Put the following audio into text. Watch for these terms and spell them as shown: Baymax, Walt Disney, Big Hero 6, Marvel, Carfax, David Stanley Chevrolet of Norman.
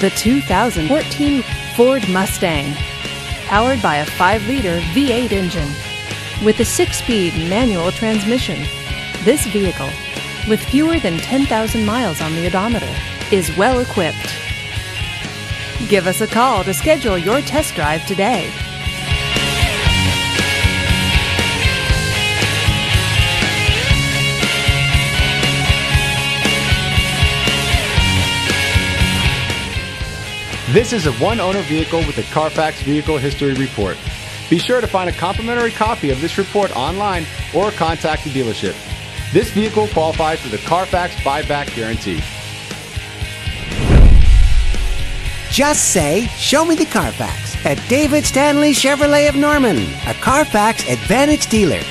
The 2014 Ford Mustang, powered by a 5-liter V8 engine with a 6-speed manual transmission. This vehicle, with fewer than 10,000 miles on the odometer, is well equipped. Give us a call to schedule your test drive today. This is a one-owner vehicle with a Carfax Vehicle History Report. Be sure to find a complimentary copy of this report online or contact the dealership. This vehicle qualifies for the Carfax Buyback Guarantee. Just say, "Show me the Carfax" at David Stanley Chevrolet of Norman, a Carfax Advantage dealer.